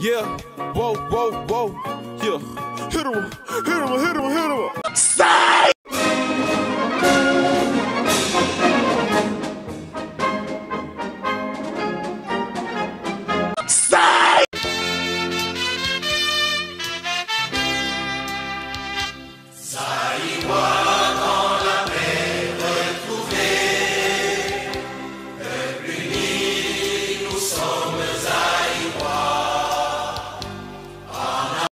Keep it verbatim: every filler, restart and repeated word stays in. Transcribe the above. Yeah, whoa, whoa, whoa, yeah. Hit him, hit him, hit him, hit him.